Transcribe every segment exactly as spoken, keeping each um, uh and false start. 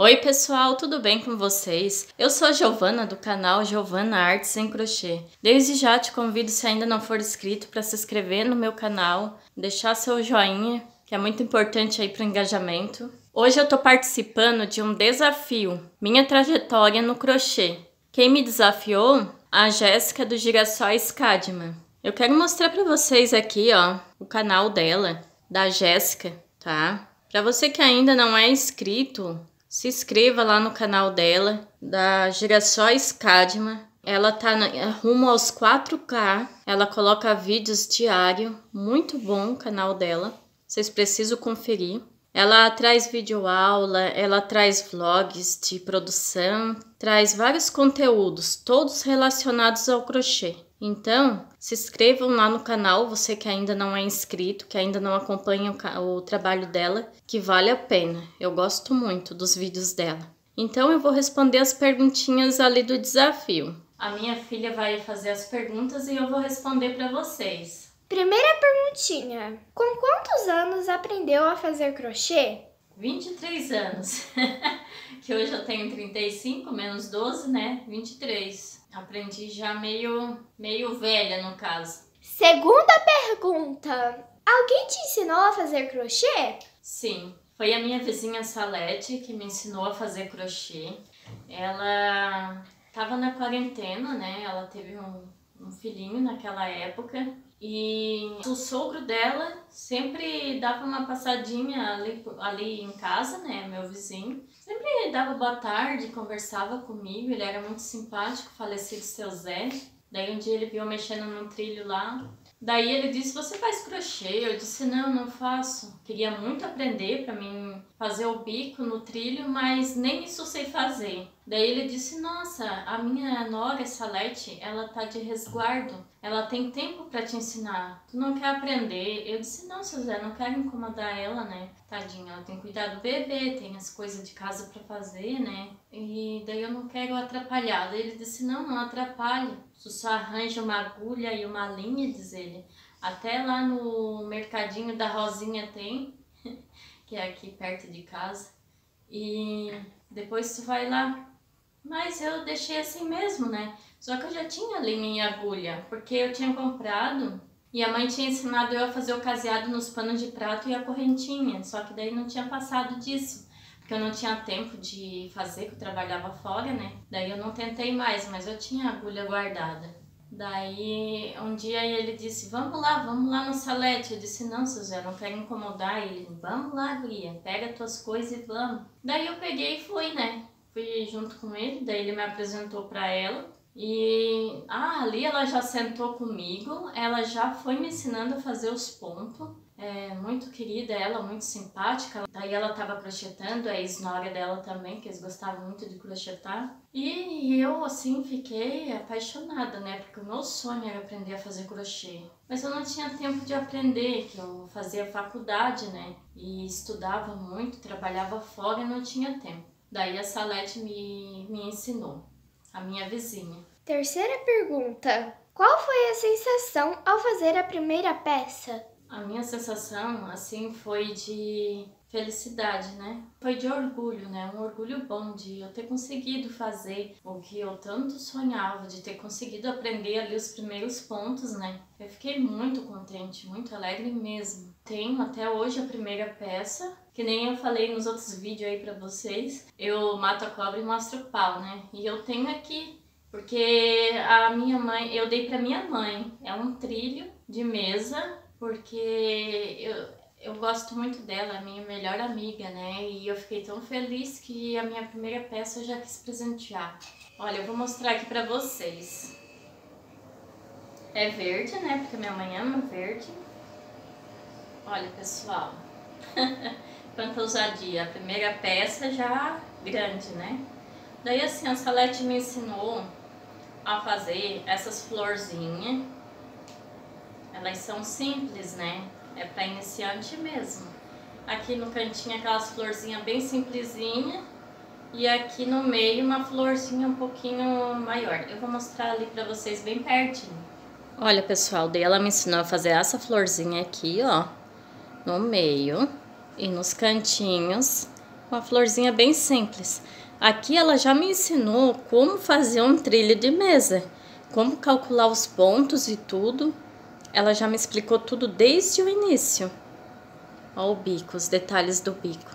Oi pessoal, tudo bem com vocês? Eu sou a Geovana do canal Geovana Artes em Crochê. Desde já te convido, se ainda não for inscrito, para se inscrever no meu canal, deixar seu joinha, que é muito importante aí para o engajamento. Hoje eu tô participando de um desafio, minha trajetória no crochê. Quem me desafiou? A Jéssica do Girassóis Kadima. Eu quero mostrar para vocês aqui, ó, o canal dela, da Jéssica, tá? Para você que ainda não é inscrito, se inscreva lá no canal dela, da Girassóis Kadima. Ela tá rumo aos quatro K, ela coloca vídeos diário, muito bom o canal dela, vocês precisam conferir. Ela traz videoaula, ela traz vlogs de produção, traz vários conteúdos, todos relacionados ao crochê. Então, se inscrevam lá no canal, você que ainda não é inscrito, que ainda não acompanha o, o trabalho dela, que vale a pena. Eu gosto muito dos vídeos dela. Então, eu vou responder as perguntinhas ali do desafio. A minha filha vai fazer as perguntas e eu vou responder para vocês. Primeira perguntinha. Com quantos anos aprendeu a fazer crochê? vinte e três anos. Que hoje eu tenho trinta e cinco, menos doze, né? vinte e três. Aprendi já meio, meio velha, no caso. Segunda pergunta. Alguém te ensinou a fazer crochê? Sim. Foi a minha vizinha Salete que me ensinou a fazer crochê. Ela estava na quarentena, né? Ela teve um, um filhinho naquela época. E o sogro dela sempre dava uma passadinha ali, ali em casa, né, meu vizinho. Sempre dava boa tarde, conversava comigo, ele era muito simpático, falecido seu Zé. Daí um dia ele viu mexendo num trilho lá. Daí ele disse, você faz crochê? Eu disse, não, não faço. Queria muito aprender para mim fazer o bico no trilho, mas nem isso sei fazer. Daí ele disse, nossa, a minha nora, Salete, ela tá de resguardo. Ela tem tempo para te ensinar. Tu não quer aprender? Eu disse, não, seu Zé, não quero incomodar ela, né? Tadinha, ela tem que cuidar do bebê, tem as coisas de casa para fazer, né? E daí eu não quero atrapalhar. Daí ele disse, não, não atrapalha. Tu só arranja uma agulha e uma linha, diz ele. Até lá no mercadinho da Rosinha tem, que é aqui perto de casa. E depois tu vai lá. Mas eu deixei assim mesmo, né? Só que eu já tinha linha e agulha, porque eu tinha comprado e a mãe tinha ensinado eu a fazer o caseado nos panos de prato e a correntinha. Só que daí não tinha passado disso, porque eu não tinha tempo de fazer, que eu trabalhava fora, né? Daí eu não tentei mais, mas eu tinha a agulha guardada. Daí um dia ele disse, vamos lá, vamos lá no Salete. Eu disse, não, Suze, não quero incomodar ele. Vamos lá, Lia, pega tuas coisas e vamos. Daí eu peguei e fui, né? Fui junto com ele, daí ele me apresentou para ela e ah, ali ela já sentou comigo, ela já foi me ensinando a fazer os pontos, é muito querida ela, muito simpática. Daí ela estava crochetando, a ex-nora dela também, que eles gostavam muito de crochetar. E eu assim fiquei apaixonada, né, porque o meu sonho era aprender a fazer crochê. Mas eu não tinha tempo de aprender, que eu fazia faculdade, né, e estudava muito, trabalhava fora e não tinha tempo. Daí a Salete me, me ensinou, a minha vizinha. Terceira pergunta. Qual foi a sensação ao fazer a primeira peça? A minha sensação, assim, foi de felicidade, né? Foi de orgulho, né? Um orgulho bom de eu ter conseguido fazer o que eu tanto sonhava, de ter conseguido aprender ali os primeiros pontos, né? Eu fiquei muito contente, muito alegre mesmo. Tenho até hoje a primeira peça, que nem eu falei nos outros vídeos aí pra vocês. Eu mato a cobra e mostro o pau, né? E eu tenho aqui, porque a minha mãe, eu dei pra minha mãe. É um trilho de mesa, porque eu... Eu gosto muito dela, minha melhor amiga, né? E eu fiquei tão feliz que a minha primeira peça eu já quis presentear. Olha, eu vou mostrar aqui pra vocês. É verde, né? Porque minha mãe ama verde. Olha, pessoal. Quanta ousadia. A primeira peça já grande, né? Daí, assim, a Salete me ensinou a fazer essas florzinhas. Elas são simples, né? É para iniciante mesmo. Aqui no cantinho aquelas florzinhas bem simplesinha. E aqui no meio uma florzinha um pouquinho maior. Eu vou mostrar ali para vocês bem pertinho. Olha pessoal, daí ela me ensinou a fazer essa florzinha aqui, ó. No meio e nos cantinhos. uma florzinha bem simples. Aqui ela já me ensinou como fazer um trilho de mesa, como calcular os pontos e tudo. Ela já me explicou tudo desde o início. Olha o bico, os detalhes do bico.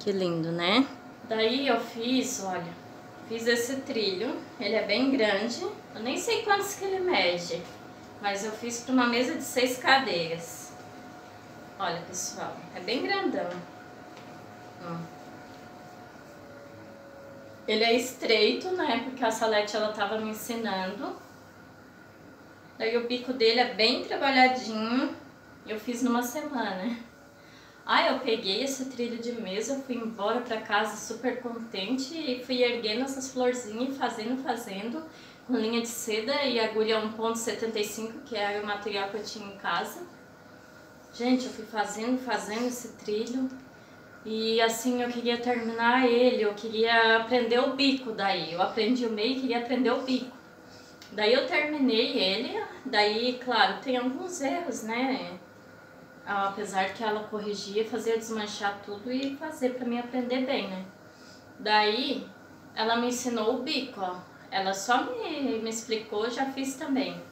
Que lindo, né? Daí eu fiz, olha, fiz esse trilho. Ele é bem grande. Eu nem sei quantos que ele mede, mas eu fiz para uma mesa de seis cadeiras. Olha, pessoal, é bem grandão. Hum. Ele é estreito, né? Porque a Salete, ela tava me ensinando. Daí o bico dele é bem trabalhadinho. Eu fiz numa semana. Aí eu peguei esse trilho de mesa, fui embora pra casa super contente e fui erguendo essas florzinhas, fazendo, fazendo, com linha de seda e agulha um ponto setenta e cinco, que era o material que eu tinha em casa. Gente, eu fui fazendo, fazendo esse trilho. E assim, eu queria terminar ele, eu queria aprender o bico daí. Eu aprendi o meio e queria aprender o bico. Daí eu terminei ele, daí, claro, tem alguns erros, né? Apesar que ela corrigia, fazia desmanchar tudo e fazer pra mim aprender bem, né? Daí, ela me ensinou o bico, ó. Ela só me, me explicou, já fiz também.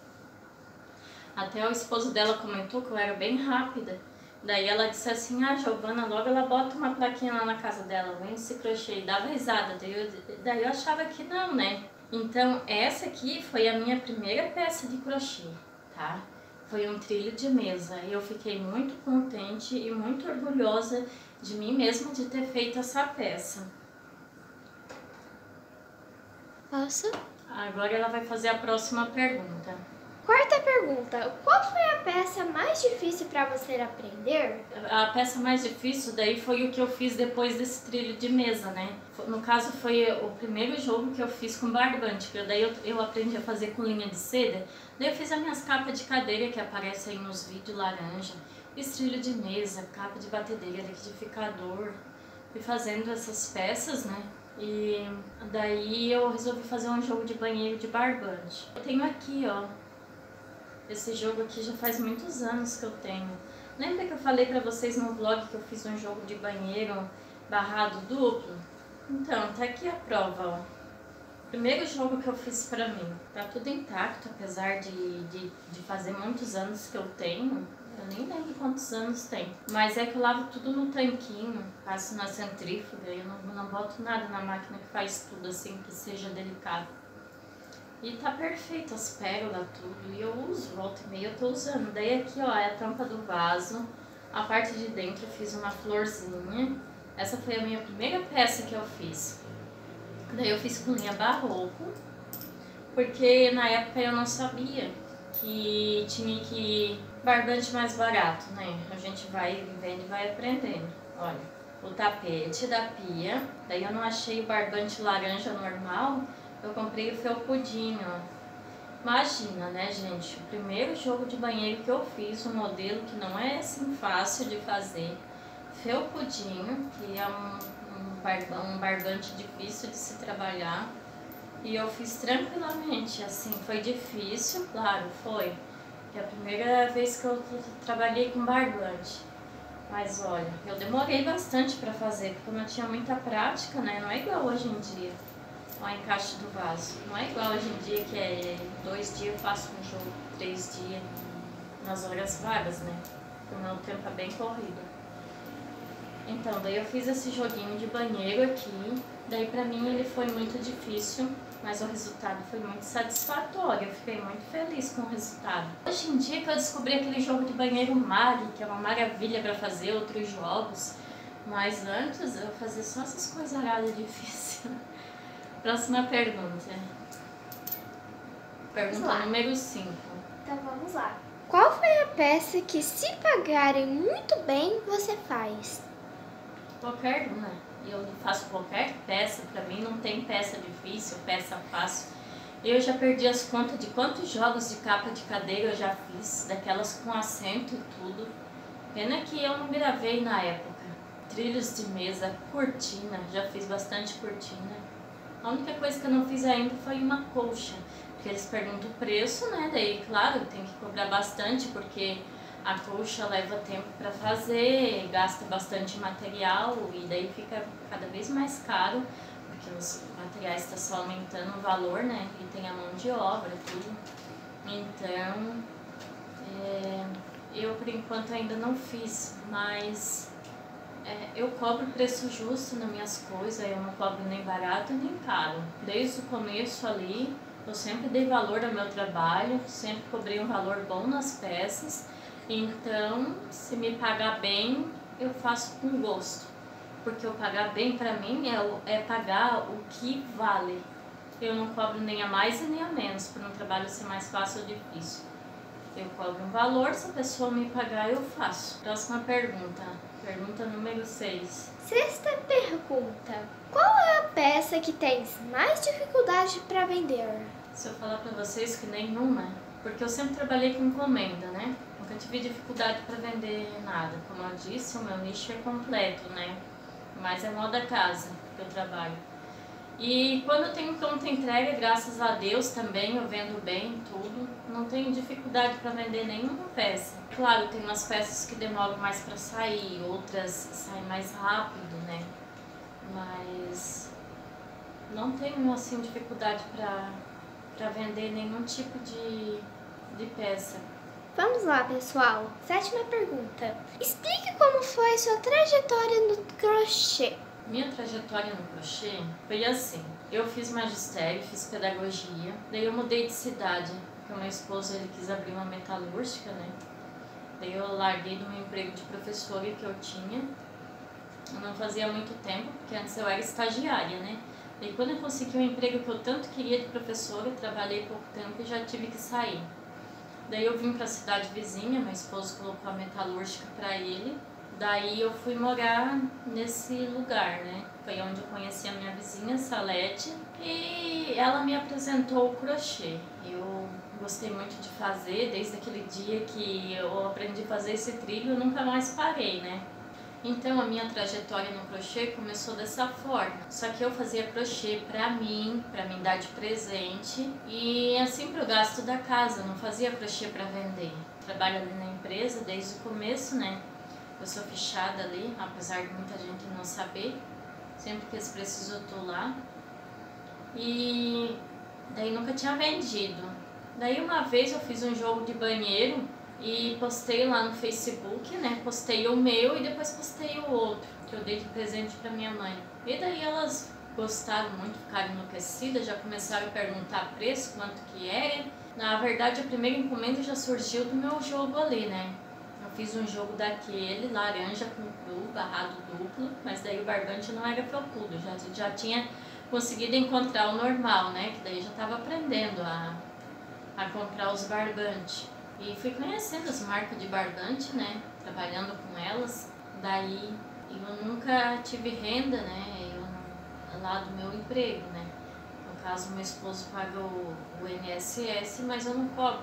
Até o esposo dela comentou que eu era bem rápida. Daí ela disse assim, ah, Giovana, logo ela bota uma plaquinha lá na casa dela, vem esse crochê, e dava risada. Daí eu, daí eu achava que não, né? Então, essa aqui foi a minha primeira peça de crochê, tá? Foi um trilho de mesa e eu fiquei muito contente e muito orgulhosa de mim mesma de ter feito essa peça. Posso? Agora ela vai fazer a próxima pergunta. Quarta pergunta, qual foi a peça mais difícil para você aprender? A peça mais difícil daí foi o que eu fiz depois desse trilho de mesa, né? No caso foi o primeiro jogo que eu fiz com barbante, que daí eu, eu aprendi a fazer com linha de seda. Daí eu fiz as minhas capas de cadeira que aparecem aí nos vídeos laranja, fiz trilho de mesa, capa de batedeira, liquidificador, e fazendo essas peças, né? E daí eu resolvi fazer um jogo de banheiro de barbante. Eu tenho aqui, ó. Esse jogo aqui já faz muitos anos que eu tenho. Lembra que eu falei pra vocês no vlog que eu fiz um jogo de banheiro barrado duplo? Então, tá aqui a prova, ó. Primeiro jogo que eu fiz pra mim. Tá tudo intacto, apesar de, de, de fazer muitos anos que eu tenho. Eu nem lembro quantos anos tem. Mas é que eu lavo tudo no tanquinho, passo na centrífuga. Eu não, não boto nada na máquina que faz tudo assim, que seja delicado. E tá perfeito as pérolas, tudo, e eu uso, volta e meia eu tô usando. Daí aqui, ó, é a tampa do vaso, a parte de dentro eu fiz uma florzinha. Essa foi a minha primeira peça que eu fiz. Daí eu fiz com linha barroco, porque na época eu não sabia que tinha que barbante mais barato, né? A gente vai vendo e vai aprendendo, olha. O tapete da pia, daí eu não achei o barbante laranja normal, eu comprei o felpudinho, ó. Imagina, né, gente? O primeiro jogo de banheiro que eu fiz, um modelo que não é assim fácil de fazer. Felpudinho, que é um, um, barbão, um barbante difícil de se trabalhar. E eu fiz tranquilamente, assim, foi difícil, claro, foi. É a primeira vez que eu trabalhei com barbante. Mas olha, eu demorei bastante pra fazer, porque eu não tinha muita prática, né? Não é igual hoje em dia. O encaixe do vaso. Não é igual hoje em dia que é dois dias eu faço um jogo, três dias nas horas vagas, né? O meu tempo é bem corrido. Então, daí eu fiz esse joguinho de banheiro aqui. Daí pra mim ele foi muito difícil, mas o resultado foi muito satisfatório. Eu fiquei muito feliz com o resultado. Hoje em dia que eu descobri aquele jogo de banheiro Mari, que é uma maravilha pra fazer outros jogos. Mas antes eu fazia só essas coisas raras difíceis. Próxima pergunta. Pergunta número cinco. Então vamos lá. Qual foi a peça que, se pagarem muito bem, você faz? Qualquer uma. Eu faço qualquer peça. Pra mim não tem peça difícil, peça fácil. Eu já perdi as contas de quantos jogos de capa de cadeira eu já fiz. Daquelas com acento e tudo. Pena que eu não gravei na época. Trilhos de mesa, cortina. Já fiz bastante cortina. A única coisa que eu não fiz ainda foi uma colcha, porque eles perguntam o preço, né? Daí, claro, tem que cobrar bastante, porque a colcha leva tempo para fazer, gasta bastante material e daí fica cada vez mais caro, porque os materiais estão só aumentando o valor, né? E tem a mão de obra, tudo. Então, é, eu por enquanto ainda não fiz, mas é, eu cobro preço justo nas minhas coisas, eu não cobro nem barato nem caro. Desde o começo ali, eu sempre dei valor ao meu trabalho, sempre cobrei um valor bom nas peças. Então, se me pagar bem, eu faço com gosto. Porque eu pagar bem para mim é, é pagar o que vale. Eu não cobro nem a mais e nem a menos, para um trabalho ser mais fácil ou difícil. Eu cobro um valor, se a pessoa me pagar, eu faço. Próxima pergunta. Pergunta número seis. Sexta pergunta. Qual é a peça que tens mais dificuldade para vender? Se eu falar para vocês que nenhuma, porque eu sempre trabalhei com encomenda, né? Nunca tive dificuldade para vender nada. Como eu disse, o meu nicho é completo, né? Mas é moda casa que eu trabalho. E quando eu tenho pronta entrega, graças a Deus também, eu vendo bem tudo. Não tenho dificuldade para vender nenhuma peça. Claro, tem umas peças que demoram mais para sair, outras saem mais rápido, né? Mas não tenho, assim, dificuldade para para vender nenhum tipo de, de peça. Vamos lá, pessoal. Sétima pergunta. Explique como foi sua trajetória no crochê. Minha trajetória no crochê foi assim. Eu fiz magistério, fiz pedagogia. Daí eu mudei de cidade, porque o meu esposo ele quis abrir uma metalúrgica, né? Daí eu larguei do meu emprego de professora que eu tinha. Eu não fazia muito tempo, porque antes eu era estagiária, né? Daí quando eu consegui um emprego que eu tanto queria de professora, eu trabalhei pouco tempo e já tive que sair. Daí eu vim para a cidade vizinha, meu esposo colocou a metalúrgica para ele. Daí eu fui morar nesse lugar, né? Foi onde eu conheci a minha vizinha, Salete, e ela me apresentou o crochê. Eu gostei muito de fazer, desde aquele dia que eu aprendi a fazer esse trilho, eu nunca mais parei, né? Então a minha trajetória no crochê começou dessa forma. Só que eu fazia crochê pra mim, pra me dar de presente e assim pro gasto da casa, não fazia crochê pra vender. Trabalho ali na empresa desde o começo, né? Eu sou fichada ali, apesar de muita gente não saber. Sempre que eles precisam eu tô lá. E daí nunca tinha vendido. Daí uma vez eu fiz um jogo de banheiro e postei lá no Facebook, né? Postei o meu e depois postei o outro, que eu dei de presente pra minha mãe. E daí elas gostaram muito, ficaram enlouquecidas, já começaram a perguntar preço, quanto que era. Na verdade, a primeira encomenda já surgiu do meu jogo ali, né? Eu fiz um jogo daquele, laranja com cru, barrado duplo, mas daí o barbante não era felpudo, já, já tinha conseguido encontrar o normal, né? Que daí já tava aprendendo a, a comprar os barbantes. E fui conhecendo as marcas de barbante, né, trabalhando com elas. Daí eu nunca tive renda, né, eu, lá do meu emprego, né. No caso, meu esposo paga o, o I N S S, mas eu não cobro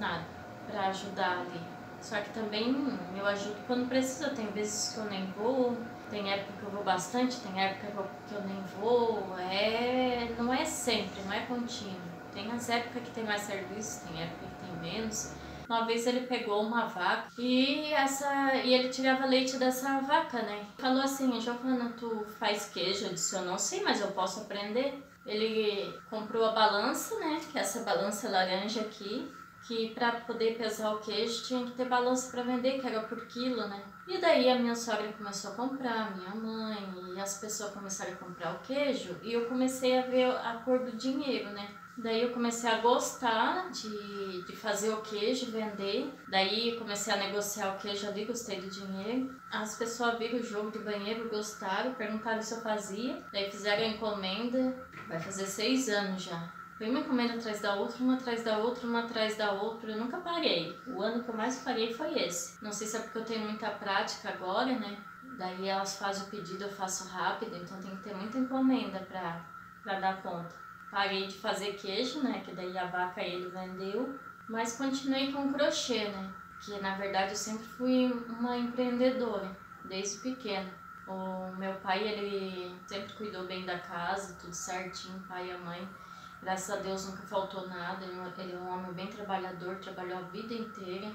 nada para ajudar ali. Só que também eu ajudo quando precisa, tem vezes que eu nem vou, tem época que eu vou bastante, tem época que eu nem vou, é, não é sempre, não é contínuo. Tem as épocas que tem mais serviço, tem época que tem menos. Uma vez ele pegou uma vaca e, essa, e ele tirava leite dessa vaca, né? Falou assim, Giovana, tu faz queijo? Eu disse, eu não sei, mas eu posso aprender. Ele comprou a balança, né? Que é essa balança laranja aqui, que pra poder pesar o queijo tinha que ter balança pra vender, que era por quilo, né? E daí a minha sogra começou a comprar, minha mãe, e as pessoas começaram a comprar o queijo. E eu comecei a ver a cor do dinheiro, né? Daí eu comecei a gostar de, de fazer o queijo, vender. Daí comecei a negociar o queijo ali, gostei do dinheiro. As pessoas viram o jogo de banheiro, gostaram, perguntaram se eu fazia. Daí fizeram a encomenda, vai fazer seis anos já. Foi uma encomenda atrás da outra, uma atrás da outra, uma atrás da outra. Eu nunca parei. O ano que eu mais parei foi esse. Não sei se é porque eu tenho muita prática agora, né? Daí elas fazem o pedido, eu faço rápido. Então tem que ter muita encomenda pra, pra dar conta. Parei de fazer queijo, né, que daí a vaca ele vendeu, mas continuei com crochê, né, que na verdade eu sempre fui uma empreendedora, desde pequena. O meu pai, ele sempre cuidou bem da casa, tudo certinho, pai e a mãe, graças a Deus nunca faltou nada, ele é um homem bem trabalhador, trabalhou a vida inteira,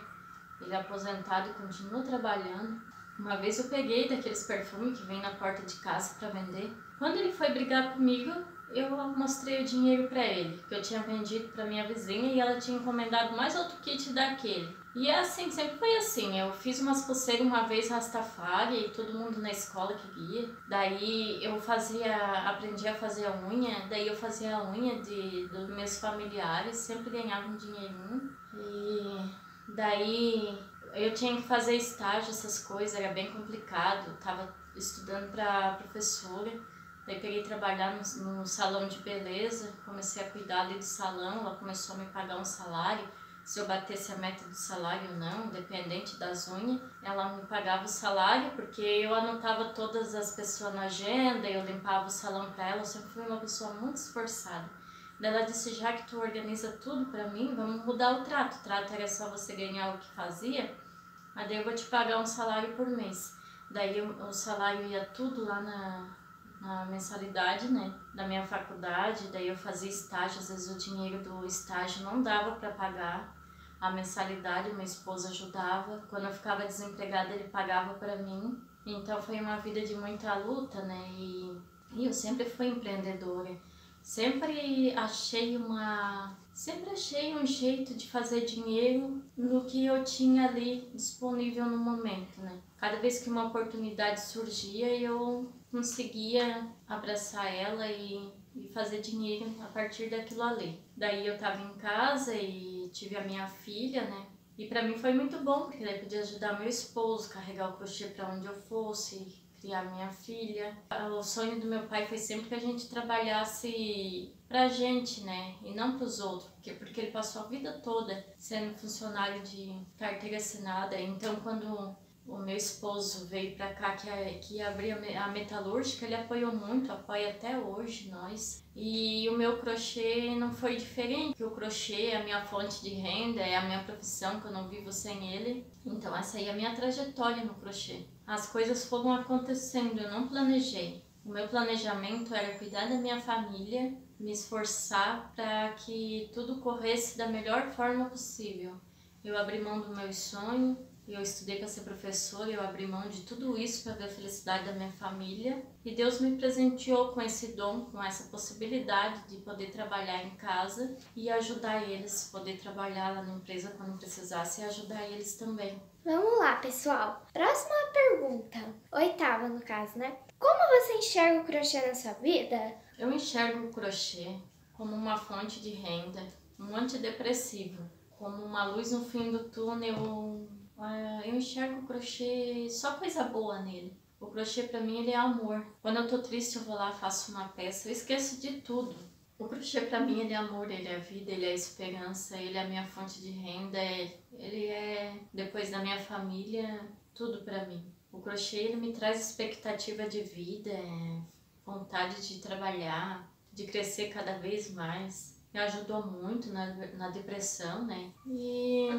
Ele é aposentado e continua trabalhando. Uma vez eu peguei daqueles perfumes que vem na porta de casa para vender. Quando ele foi brigar comigo, eu mostrei o dinheiro para ele, que eu tinha vendido para minha vizinha e ela tinha encomendado mais outro kit daquele. E é assim, sempre foi assim. Eu fiz umas pulseiras uma vez Rastafari e todo mundo na escola queria. Daí eu fazia, aprendi a fazer a unha, daí eu fazia a unha de, dos meus familiares, sempre ganhava um dinheirinho. E daí eu tinha que fazer estágio, essas coisas, era bem complicado. Eu tava estudando para professora, daí peguei trabalhar no, no salão de beleza, comecei a cuidar ali do salão, ela começou a me pagar um salário. Se eu batesse a meta do salário ou não, dependente das unhas, ela me pagava o salário, porque eu anotava todas as pessoas na agenda, eu limpava o salão para ela, eu sempre fui uma pessoa muito esforçada. Daí ela disse, já que tu organiza tudo para mim, vamos mudar o trato. O trato era só você ganhar o que fazia, mas daí eu vou te pagar um salário por mês. Daí o salário ia tudo lá na, na mensalidade, né, da minha faculdade, daí eu fazia estágio, às vezes o dinheiro do estágio não dava para pagar a mensalidade, minha esposa ajudava. Quando eu ficava desempregada, ele pagava para mim. Então foi uma vida de muita luta, né? E, e eu sempre fui empreendedora. Sempre achei uma, sempre achei um jeito de fazer dinheiro no que eu tinha ali disponível no momento, né? Cada vez que uma oportunidade surgia, eu conseguia abraçar ela e, e fazer dinheiro a partir daquilo ali. Daí eu estava em casa e tive a minha filha, né? E pra mim foi muito bom, porque daí podia ajudar meu esposo, carregar o crochê pra onde eu fosse, criar minha filha. O sonho do meu pai foi sempre que a gente trabalhasse pra gente, né? E não pros outros, porque, porque ele passou a vida toda sendo funcionário de carteira assinada. Então, quando o meu esposo veio pra cá, que, que abriu a metalúrgica, ele apoiou muito, apoia até hoje nós. E o meu crochê não foi diferente, porque o crochê é a minha fonte de renda, é a minha profissão, que eu não vivo sem ele. Então essa aí é a minha trajetória no crochê. As coisas foram acontecendo, eu não planejei. O meu planejamento era cuidar da minha família, me esforçar para que tudo corresse da melhor forma possível. Eu abri mão do meu sonho. Eu estudei para ser professora, eu abri mão de tudo isso para ver a felicidade da minha família. E Deus me presenteou com esse dom, com essa possibilidade de poder trabalhar em casa e ajudar eles, poder trabalhar lá na empresa quando precisasse e ajudar eles também. Vamos lá, pessoal! Próxima pergunta, oitava no caso, né? Como você enxerga o crochê na sua vida? Eu enxergo o crochê como uma fonte de renda, um antidepressivo, como uma luz no fim do túnel. Eu enxergo o crochê, só coisa boa nele. O crochê pra mim ele é amor. Quando eu tô triste eu vou lá, faço uma peça, eu esqueço de tudo. O crochê pra mim ele é amor, ele é vida, ele é esperança, ele é a minha fonte de renda, ele é, depois da minha família, tudo pra mim. O crochê ele me traz expectativa de vida, vontade de trabalhar, de crescer cada vez mais. Me ajudou muito na, na depressão, né? E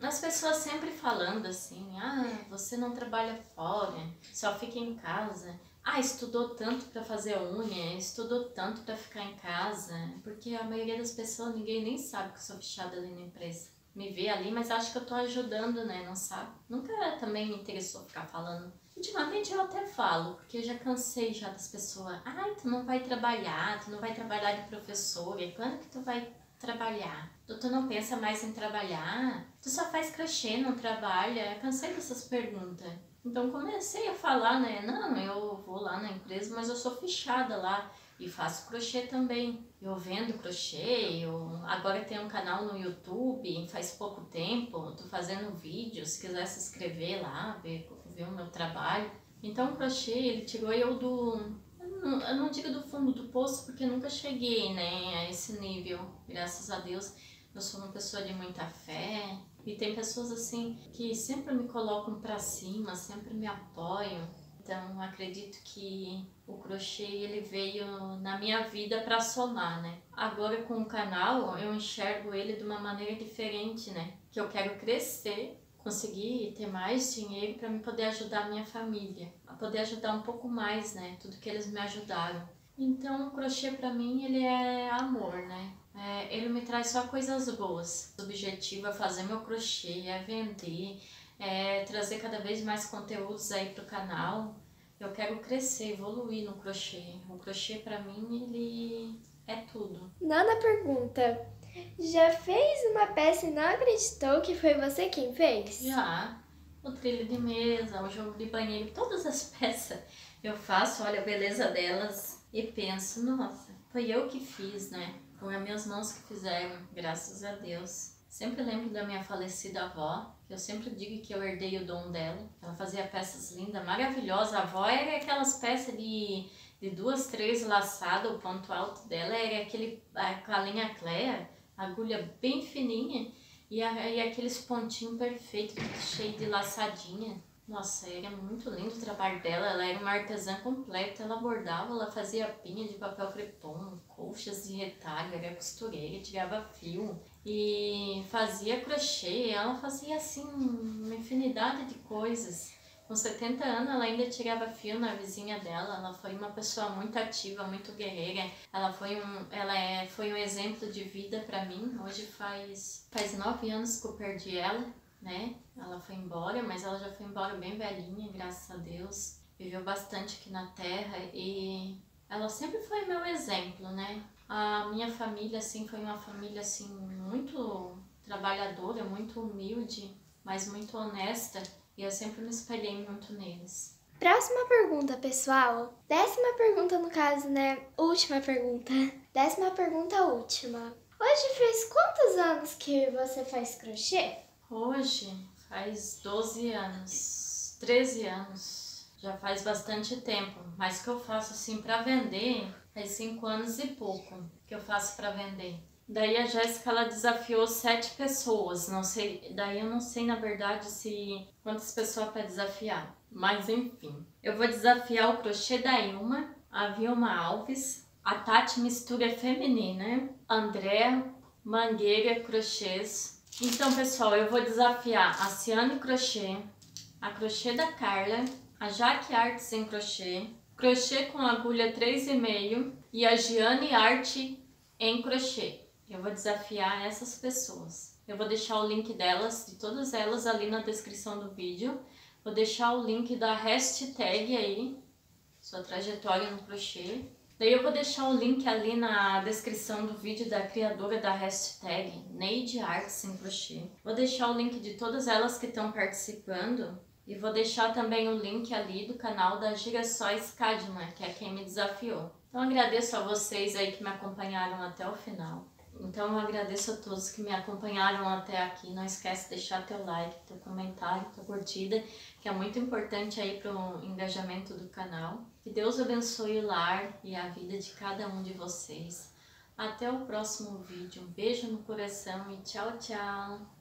as pessoas sempre falando assim, ah, você não trabalha fora, só fica em casa. Ah, estudou tanto para fazer unha, estudou tanto para ficar em casa. Porque a maioria das pessoas, ninguém nem sabe que eu sou fichada ali na empresa. Me vê ali, mas acha que eu tô ajudando, né? Não sabe. Nunca também me interessou ficar falando. Ultimamente eu até falo, porque eu já cansei já das pessoas. Ai, tu não vai trabalhar, tu não vai trabalhar de professora, quando que tu vai trabalhar? Tu, tu não pensa mais em trabalhar? Tu só faz crochê, não trabalha? Eu cansei dessas perguntas. Então comecei a falar, né? Não, eu vou lá na empresa, mas eu sou fichada lá e faço crochê também. Eu vendo crochê, eu agora tem um canal no YouTube, faz pouco tempo, tô fazendo vídeo, se quiser se inscrever lá, ver o meu trabalho. Então o crochê ele tirou eu do, eu não, eu não digo do fundo do poço, porque eu nunca cheguei, né, a esse nível, graças a Deus. Eu sou uma pessoa de muita fé e tem pessoas assim que sempre me colocam pra cima, sempre me apoiam. Então acredito que o crochê ele veio na minha vida pra somar, né. Agora com o canal eu enxergo ele de uma maneira diferente, né, que eu quero crescer, conseguir ter mais dinheiro para me poder ajudar a minha família, a poder ajudar um pouco mais, né, tudo que eles me ajudaram. Então, o crochê pra mim, ele é amor, né? É, ele me traz só coisas boas. O objetivo é fazer meu crochê, é vender, é trazer cada vez mais conteúdos aí pro canal. Eu quero crescer, evoluir no crochê. O crochê pra mim, ele é tudo. Nona pergunta. Já fez uma peça e não acreditou que foi você quem fez? Já. O trilho de mesa, o jogo de banheiro, todas as peças eu faço, olha a beleza delas e penso, nossa, foi eu que fiz, né? Foi as minhas mãos que fizeram, graças a Deus. Sempre lembro da minha falecida avó, que eu sempre digo que eu herdei o dom dela. Ela fazia peças lindas, maravilhosas. A avó era aquelas peças de, de duas, três laçadas, o ponto alto dela era aquele, a, a linha Cleia, agulha bem fininha. E, a, e aqueles pontinhos perfeitos, cheio de laçadinha. Nossa, era muito lindo o trabalho dela. Ela era uma artesã completa. Ela bordava, ela fazia pinha de papel crepom, colchas de retalho. Era costureira, tirava fio. E fazia crochê. Ela fazia, assim, uma infinidade de coisas. Com setenta anos, ela ainda tirava fio na vizinha dela. Ela foi uma pessoa muito ativa, muito guerreira. Ela foi um, ela é, foi um exemplo de vida para mim. Hoje faz... Faz nove anos que eu perdi ela, né? Ela foi embora, mas ela já foi embora bem velhinha, graças a Deus. Viveu bastante aqui na Terra e ela sempre foi meu exemplo, né? A minha família, assim, foi uma família, assim, muito trabalhadora, muito humilde, mas muito honesta. E eu sempre me espelhei muito neles. Próxima pergunta, pessoal. Décima pergunta, no caso, né? Última pergunta. Décima pergunta, última. Hoje fez quantos anos que você faz crochê? Hoje faz doze anos, treze anos. Já faz bastante tempo, mas que eu faço assim para vender faz cinco anos e pouco que eu faço para vender. Daí a Jéssica, ela desafiou sete pessoas, não sei, daí eu não sei na verdade se quantas pessoas para desafiar, mas enfim. Eu vou desafiar o Crochê da Ilma, a Vilma Alves, a Tati Mistura Feminina, André, Mangueira Crochês. Então, pessoal, eu vou desafiar a Siane Crochê, a Crochê da Carla, a Jaque Artes em Crochê, Crochê com agulha três e meio e a Giane Arte em Crochê. Eu vou desafiar essas pessoas. Eu vou deixar o link delas, de todas elas, ali na descrição do vídeo. Vou deixar o link da hashtag aí, sua trajetória no crochê. Daí eu vou deixar o link ali na descrição do vídeo da criadora da hashtag, Neide Artes em Crochê. Vou deixar o link de todas elas que estão participando. E vou deixar também o link ali do canal da Girassóis Kadima, que é quem me desafiou. Então agradeço a vocês aí que me acompanharam até o final. Então eu agradeço a todos que me acompanharam até aqui. Não esquece de deixar teu like, teu comentário, tua curtida, que é muito importante aí para o engajamento do canal. Que Deus abençoe o lar e a vida de cada um de vocês. Até o próximo vídeo. Um beijo no coração e tchau, tchau!